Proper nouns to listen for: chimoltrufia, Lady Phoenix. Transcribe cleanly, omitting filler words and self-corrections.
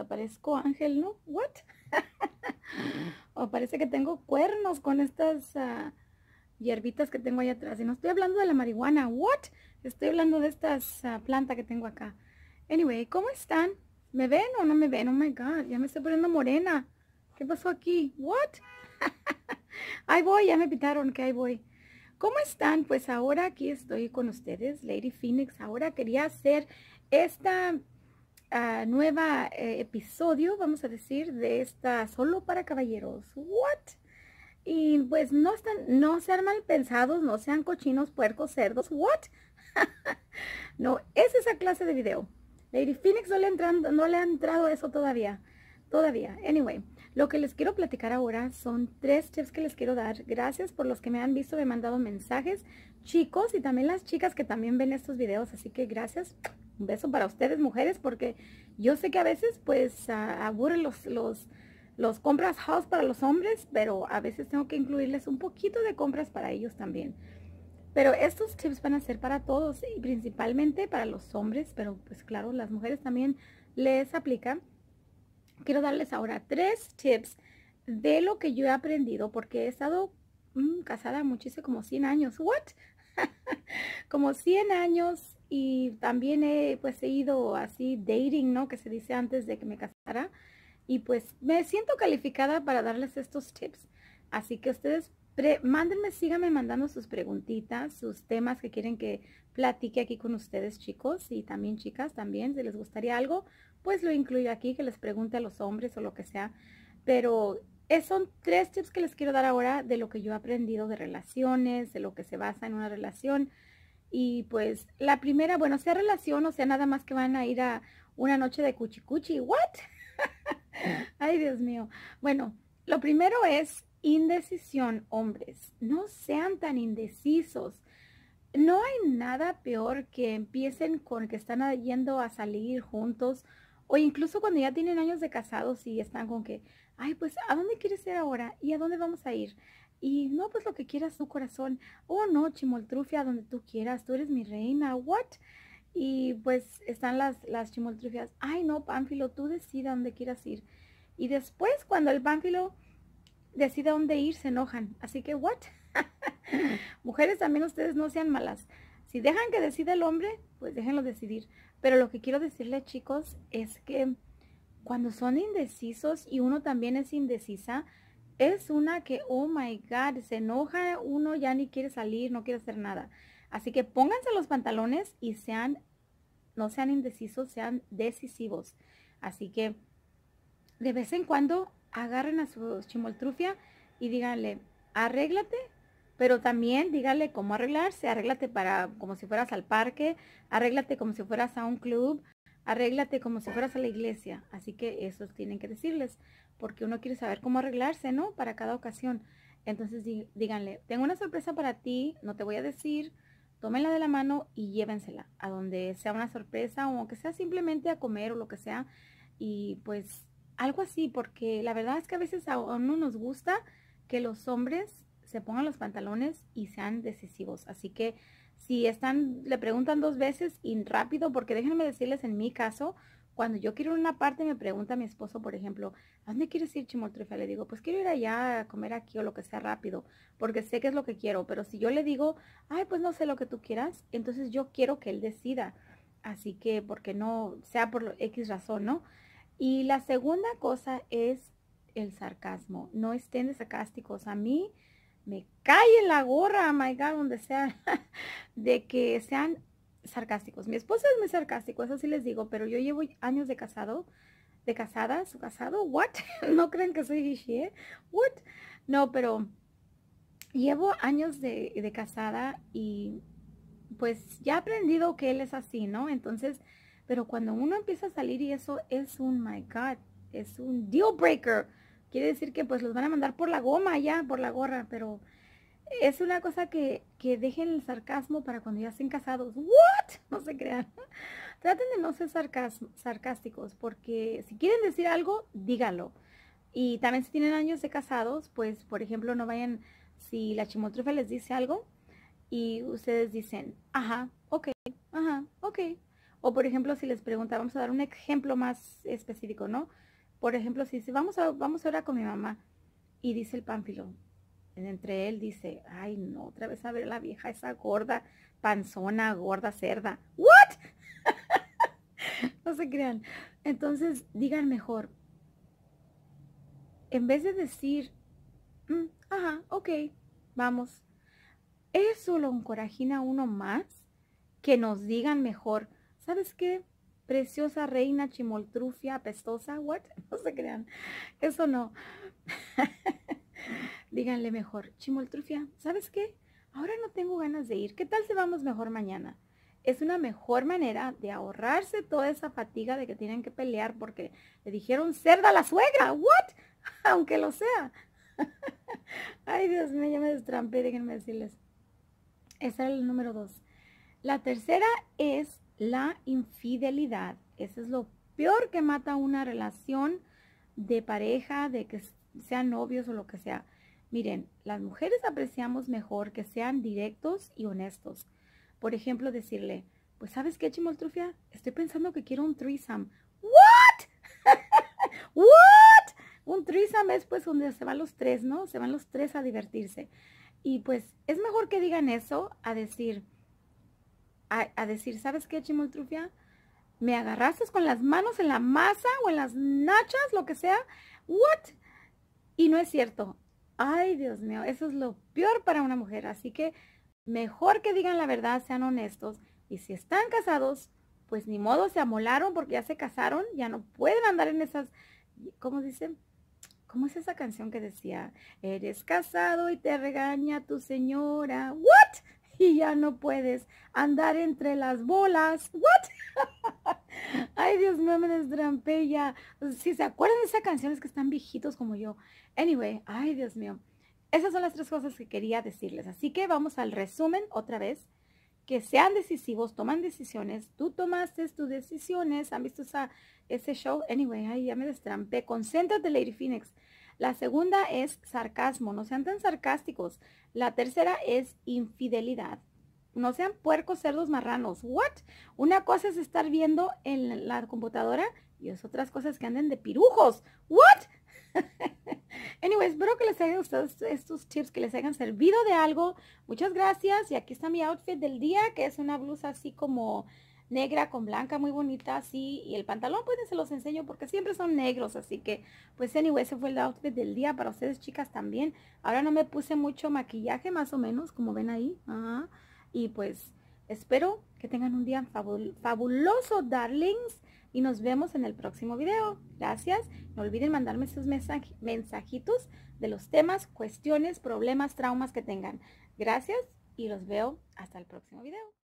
hasta parezco ángel, ¿no? ¿What? O parece que tengo cuernos con estas hierbitas que tengo allá atrás. Y no estoy hablando de la marihuana, ¿what? Estoy hablando de estas plantas que tengo acá. Anyway, ¿cómo están? ¿Me ven o no me ven? Oh my God, ya me estoy poniendo morena. ¿Qué pasó aquí? ¿What? Ahí voy, ya me pitaron que ahí voy. ¿Cómo están? Pues ahora aquí estoy con ustedes, Lady Phoenix. Ahora quería hacer esta nueva episodio, vamos a decir, de esta solo para caballeros. ¿What? Y pues no sean mal pensados, no sean cochinos, puercos, cerdos. ¿What? No, es esa clase de video. Lady Phoenix no le ha entrado eso todavía. Todavía. Anyway, lo que les quiero platicar ahora son 3 tips que les quiero dar. Gracias por los que me han visto, me han mandado mensajes, chicos, y también las chicas que también ven estos videos. Así que gracias. Un beso para ustedes, mujeres, porque yo sé que a veces, pues, aburren los compras house para los hombres, pero a veces tengo que incluirles un poquito de compras para ellos también. Pero estos tips van a ser para todos y principalmente para los hombres, pero pues claro, las mujeres también les aplican. Quiero darles ahora 3 tips de lo que yo he aprendido, porque he estado casada muchísimo, como 100 años. ¿What? Como 100 años, y también he ido así dating, ¿no? Que se dice antes de que me casara. Y pues me siento calificada para darles estos tips. Así que ustedes mándenme, síganme mandando sus preguntitas, sus temas que quieren que platique aquí con ustedes, chicos, y también chicas, también, si les gustaría algo, pues lo incluyo aquí, que les pregunte a los hombres o lo que sea. Pero son 3 tips que les quiero dar ahora de lo que yo he aprendido de relaciones, de lo que se basa en una relación. Y pues la primera, bueno, sea relación o sea nada más que van a ir a una noche de cuchicuchi. ¿What? Ay, Dios mío. Bueno, lo primero es indecisión, hombres. No sean tan indecisos. No hay nada peor que empiecen con que están yendo a salir juntos, o incluso cuando ya tienen años de casados y están con que, ay, pues, ¿a dónde quieres ir ahora? ¿Y a dónde vamos a ir? Y no, pues lo que quieras tu corazón. Oh, no, chimoltrufia, donde tú quieras, tú eres mi reina. ¿What? Y pues están las chimoltrufias. Ay, no, Pánfilo, tú decida dónde quieras ir. Y después, cuando el Pánfilo decida dónde ir, se enojan. Así que, ¿what? Mujeres, también ustedes no sean malas. Si dejan que decida el hombre, pues déjenlo decidir. Pero lo que quiero decirles, chicos, es que cuando son indecisos y uno también es indecisa, es una que, oh my God, se enoja, uno ya ni quiere salir, no quiere hacer nada. Así que pónganse los pantalones y no sean indecisos, sean decisivos. Así que de vez en cuando agarren a su chimoltrufia y díganle, arréglate, pero también díganle cómo arreglarse. Arréglate como si fueras al parque, arréglate como si fueras a un club, arréglate como si fueras a la iglesia. Así que eso tienen que decirles, porque uno quiere saber cómo arreglarse, ¿no? Para cada ocasión. Entonces díganle, tengo una sorpresa para ti, no te voy a decir, tómenla de la mano y llévensela a donde sea una sorpresa, o aunque sea simplemente a comer o lo que sea. Y pues algo así, porque la verdad es que a veces a uno nos gusta que los hombres se pongan los pantalones y sean decisivos. Así que si le preguntan 2 veces y rápido, porque déjenme decirles, en mi caso, cuando yo quiero ir a una parte, me pregunta mi esposo, por ejemplo, ¿a dónde quieres ir, chimoltrufia? Le digo, pues quiero ir allá a comer aquí o lo que sea rápido, porque sé que es lo que quiero. Pero si yo le digo, ay, pues no sé lo que tú quieras, entonces yo quiero que él decida. Así que, porque no sea por X razón, ¿no? Y la segunda cosa es el sarcasmo. No estén de sarcásticos. A mí me cae en la gorra, oh my God, donde sea, de que sean sarcásticos. Mi esposo es muy sarcástico, eso sí les digo, pero yo llevo años de casado, de casada, su casado, what? No creen que soy hishi, ¿eh? What? No, pero llevo años de casada y pues ya he aprendido que él es así, ¿no? Entonces, pero cuando uno empieza a salir y eso es un, my God, es un deal breaker. Quiere decir que pues los van a mandar por la goma ya, por la gorra, pero es una cosa que dejen el sarcasmo para cuando ya estén casados. ¿What? No se crean. Traten de no ser sarcásticos, porque si quieren decir algo, díganlo. Y también si tienen años de casados, pues por ejemplo no vayan, si la chimoltrufa les dice algo y ustedes dicen, ajá, ok, O por ejemplo, si les pregunta, vamos a dar un ejemplo más específico, ¿no? Por ejemplo, si dice, vamos a orar con mi mamá, y dice el Pánfilo, entre él dice, ay no, otra vez a ver la vieja esa gorda, panzona, gorda, cerda. ¿What? No se crean. Entonces, digan mejor, en vez de decir, ajá, ok, vamos. Eso lo encorajina a uno más, que nos digan mejor, ¿sabes qué? Preciosa reina, chimoltrufia, apestosa, what? No se crean, eso no. Díganle mejor, chimoltrufia, ¿sabes qué? Ahora no tengo ganas de ir, ¿qué tal si vamos mejor mañana? Es una mejor manera de ahorrarse toda esa fatiga de que tienen que pelear porque le dijeron cerda a la suegra, what? Aunque lo sea. Ay, Dios mío, ya me destrampé, déjenme decirles. Esa era el número 2. La tercera es la infidelidad. Eso es lo peor que mata una relación de pareja, de que sean novios o lo que sea. Miren, las mujeres apreciamos mejor que sean directos y honestos. Por ejemplo, decirle, pues, ¿sabes qué, chimoltrufia? Estoy pensando que quiero un threesome. ¿What? ¿What? Un threesome es pues donde se van los tres, ¿no? Se van los tres a divertirse. Y pues es mejor que digan eso a decir, ¿sabes qué, chimoltrufia? Me agarraste con las manos en la masa o en las nachas, lo que sea. ¿What? Y no es cierto. Ay, Dios mío, eso es lo peor para una mujer. Así que mejor que digan la verdad, sean honestos. Y si están casados, pues ni modo, se amolaron porque ya se casaron. Ya no pueden andar en esas, ¿cómo dicen? ¿Cómo es esa canción que decía? Eres casado y te regaña tu señora. ¿What? Y ya no puedes andar entre las bolas. ¿What? Ay, Dios mío, me destrampé ya. Si se acuerdan de esas canciones que están viejitos como yo. Anyway, ay, Dios mío. Esas son las 3 cosas que quería decirles. Así que vamos al resumen otra vez. Que sean decisivos, toman decisiones. Tú tomaste tus decisiones. ¿Han visto ese show? Anyway, ay, ya me destrampé. Concéntrate, Lady Phoenix. La segunda es sarcasmo, no sean tan sarcásticos. La tercera es infidelidad. No sean puercos, cerdos, marranos. ¿What? Una cosa es estar viendo en la computadora y es otras cosas que anden de pirujos. ¿What? Anyway, espero que les hayan gustado estos tips, que les hayan servido de algo. Muchas gracias. Y aquí está mi outfit del día, que es una blusa así como negra con blanca, muy bonita, así, y el pantalón, pues, se los enseño porque siempre son negros, así que, pues, anyway, ese fue el outfit del día para ustedes, chicas, también. Ahora no me puse mucho maquillaje, más o menos, como ven ahí, y, pues, espero que tengan un día fabuloso, darlings, y nos vemos en el próximo video. Gracias, no olviden mandarme sus mensajitos de los temas, cuestiones, problemas, traumas que tengan. Gracias, y los veo hasta el próximo video.